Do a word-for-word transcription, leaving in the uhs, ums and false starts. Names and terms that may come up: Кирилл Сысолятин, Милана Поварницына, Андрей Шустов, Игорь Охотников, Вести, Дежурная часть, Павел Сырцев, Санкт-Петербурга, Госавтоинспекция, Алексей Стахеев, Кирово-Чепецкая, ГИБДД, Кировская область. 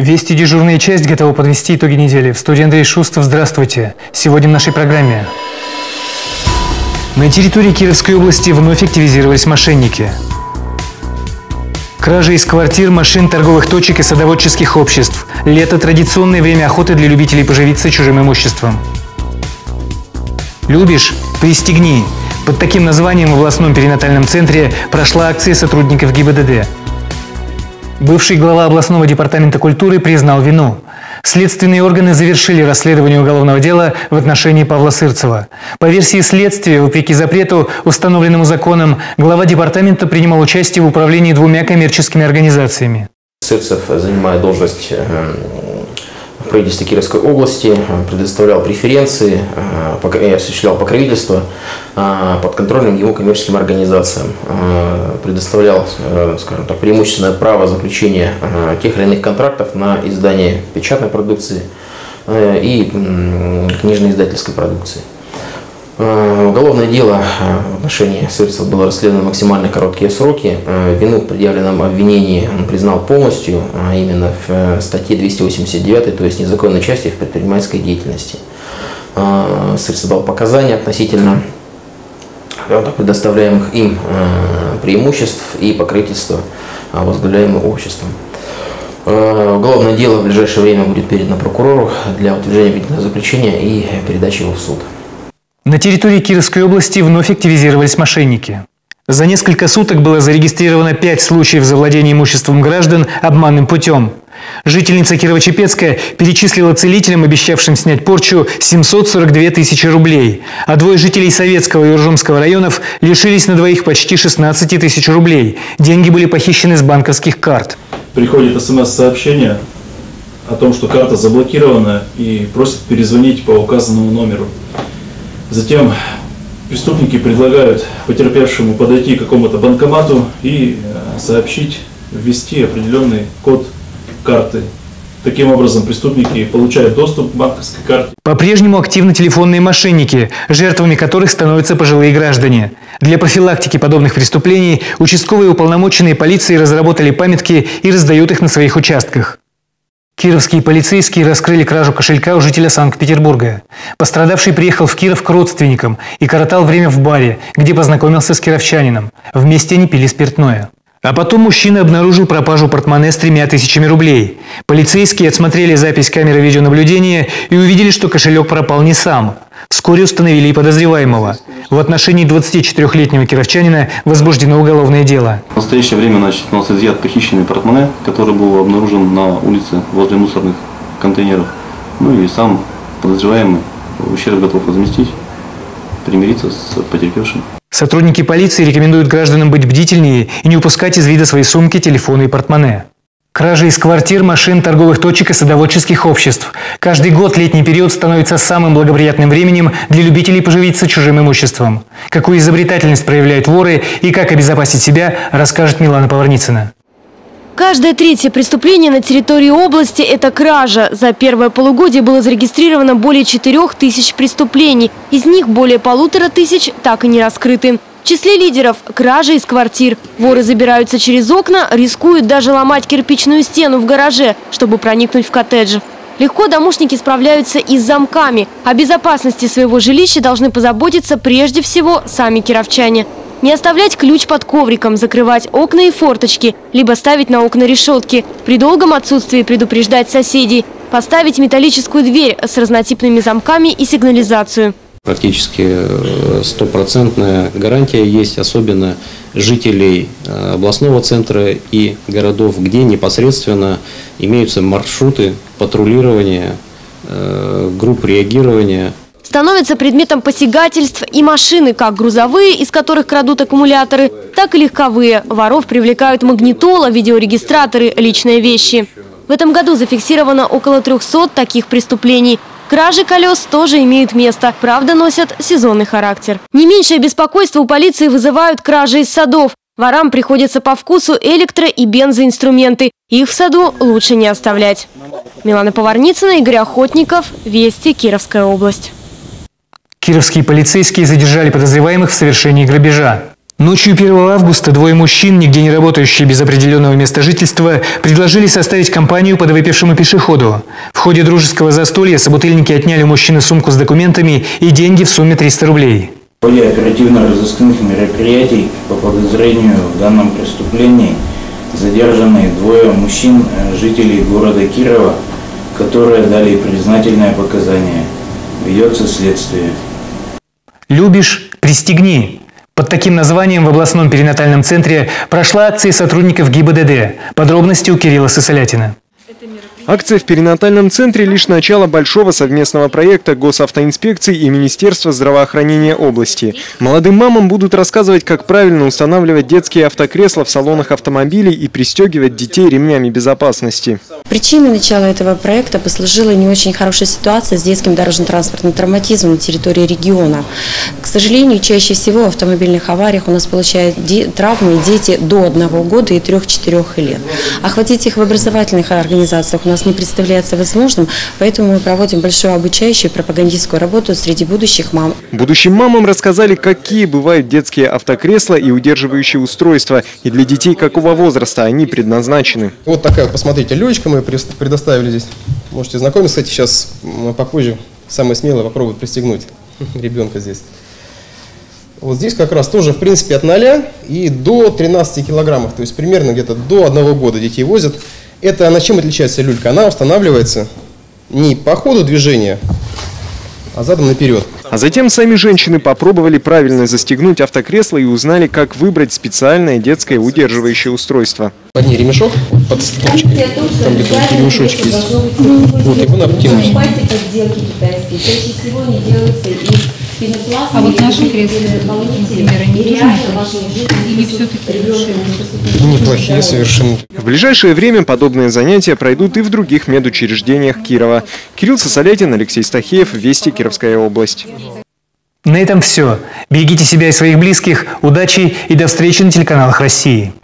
Вести дежурная часть готова подвести итоги недели. В студии Андрей Шустов. Здравствуйте. Сегодня в нашей программе. На территории Кировской области вновь активизировались мошенники. Кражи из квартир, машин, торговых точек и садоводческих обществ. Лето – традиционное время охоты для любителей поживиться чужим имуществом. «Любишь? Пристегни!» Под таким названием в областном перинатальном центре прошла акция сотрудников ГИБДД. Бывший глава областного департамента культуры признал вину. Следственные органы завершили расследование уголовного дела в отношении Павла Сырцева. По версии следствия, вопреки запрету, установленному законом, глава департамента принимал участие в управлении двумя коммерческими организациями. Сырцев, занимая должность в правительстве Кировской области, предоставлял преференции и осуществлял покровительство подконтрольным его коммерческим организациям, предоставлял, скажем так, преимущественное право заключения тех или иных контрактов на издание печатной продукции и книжно-издательской продукции. Уголовное дело в отношении Сырцева было расследовано в максимально короткие сроки. Вину в предъявленном обвинении он признал полностью, именно в статье двести восемьдесят девятой, то есть незаконной части в предпринимательской деятельности. Сырцев дал показания относительно предоставляемых им преимуществ и покровительства возглавляемым обществом. Уголовное дело в ближайшее время будет передано прокурору для утверждения обвинительного заключения и передачи его в суд. На территории Кировской области вновь активизировались мошенники. За несколько суток было зарегистрировано пять случаев завладения имуществом граждан обманным путем. Жительница Кирово-Чепецкая перечислила целителям, обещавшим снять порчу, семьсот сорок две тысячи рублей, а двое жителей Советского и Уржумского районов лишились на двоих почти шестнадцати тысяч рублей. Деньги были похищены с банковских карт. Приходит смс-сообщение о том, что карта заблокирована, и просят перезвонить по указанному номеру. Затем преступники предлагают потерпевшему подойти к какому-то банкомату и сообщить, ввести определенный код карты. Таким образом, преступники получают доступ к банковской карте. По-прежнему активны телефонные мошенники, жертвами которых становятся пожилые граждане. Для профилактики подобных преступлений участковые уполномоченные полиции разработали памятки и раздают их на своих участках. Кировские полицейские раскрыли кражу кошелька у жителя Санкт-Петербурга. Пострадавший приехал в Киров к родственникам и коротал время в баре, где познакомился с кировчанином. Вместе они пили спиртное. А потом мужчина обнаружил пропажу портмоне с тремя тысячами рублей. Полицейские отсмотрели запись камеры видеонаблюдения и увидели, что кошелек пропал не сам. Вскоре установили и подозреваемого. В отношении двадцатичетырёхлетнего кировчанина возбуждено уголовное дело. В настоящее время значит, у нас изъят похищенный портмоне, который был обнаружен на улице возле мусорных контейнеров. Ну и сам подозреваемый ущерб готов возместить, примириться с потерпевшим. Сотрудники полиции рекомендуют гражданам быть бдительнее и не упускать из вида свои сумки, телефоны и портмоне. Кражи из квартир, машин, торговых точек и садоводческих обществ. Каждый год летний период становится самым благоприятным временем для любителей поживиться чужим имуществом. Какую изобретательность проявляют воры и как обезопасить себя, расскажет Милана Поварницына. Каждое третье преступление на территории области – это кража. За первое полугодие было зарегистрировано более четырёх тысяч преступлений. Из них более полутора тысяч так и не раскрыты. В числе лидеров – кражи из квартир. Воры забираются через окна, рискуют даже ломать кирпичную стену в гараже, чтобы проникнуть в коттедж. Легко домушники справляются и с замками. О безопасности своего жилища должны позаботиться прежде всего сами кировчане. Не оставлять ключ под ковриком, закрывать окна и форточки, либо ставить на окна решетки. При долгом отсутствии предупреждать соседей. Поставить металлическую дверь с разнотипными замками и сигнализацию. Практически стопроцентная гарантия есть, особенно жителей областного центра и городов, где непосредственно имеются маршруты патрулирования, групп реагирования. Становятся предметом посягательств и машины, как грузовые, из которых крадут аккумуляторы, так и легковые. Воров привлекают магнитола, видеорегистраторы, личные вещи. В этом году зафиксировано около трёхсот таких преступлений. Кражи колес тоже имеют место, правда, носят сезонный характер. Не меньшее беспокойство у полиции вызывают кражи из садов. Ворам приходится по вкусу электро- и бензоинструменты. Их в саду лучше не оставлять. Милана Поварницына, Игорь Охотников, Вести, Кировская область. Кировские полицейские задержали подозреваемых в совершении грабежа. Ночью первого августа двое мужчин, нигде не работающие без определенного места жительства, предложили составить компанию подвыпившему пешеходу. В ходе дружеского застолья собутыльники отняли у мужчины сумку с документами и деньги в сумме триста рублей. В ходе оперативно-розыскных мероприятий по подозрению в данном преступлении задержаны двое мужчин, жителей города Кирова, которые дали признательное показание. Ведется следствие. «Любишь – пристегни». Под таким названием в областном перинатальном центре прошла акция сотрудников ГИБДД. Подробности у Кирилла Сысолятина. Акция в перинатальном центре – лишь начало большого совместного проекта Госавтоинспекции и Министерства здравоохранения области. Молодым мамам будут рассказывать, как правильно устанавливать детские автокресла в салонах автомобилей и пристегивать детей ремнями безопасности. Причиной начала этого проекта послужила не очень хорошая ситуация с детским дорожно-транспортным травматизмом на территории региона. К сожалению, чаще всего в автомобильных авариях у нас получают травмы дети до одного года и трёх-четырёх лет. Охватить их в образовательных организациях у нас не представляется возможным, поэтому мы проводим большую обучающую пропагандистскую работу среди будущих мам. Будущим мамам рассказали, какие бывают детские автокресла и удерживающие устройства, и для детей какого возраста они предназначены. Вот такая, посмотрите, лёжечка мы предоставили здесь. Можете знакомиться, кстати, сейчас попозже самые смелые попробуют пристегнуть ребенка здесь. Вот здесь как раз тоже, в принципе, от ноля и до тринадцати килограммов, то есть примерно где-то до одного года детей возят. Это она чем отличается, люлька? Она устанавливается не по ходу движения, а задом наперед. А затем сами женщины попробовали правильно застегнуть автокресло и узнали, как выбрать специальное детское удерживающее устройство. Подни ремешок под стопочкой, там где-то ремешочки есть. Вот его надо подтянуть. А вот наши кресла, например, они или все-таки неплохие совершенно. В ближайшее время подобные занятия пройдут и в других медучреждениях Кирова. Кирилл Сысолятин, Алексей Стахеев, Вести, Кировская область. На этом все. Берегите себя и своих близких. Удачи и до встречи на телеканалах России.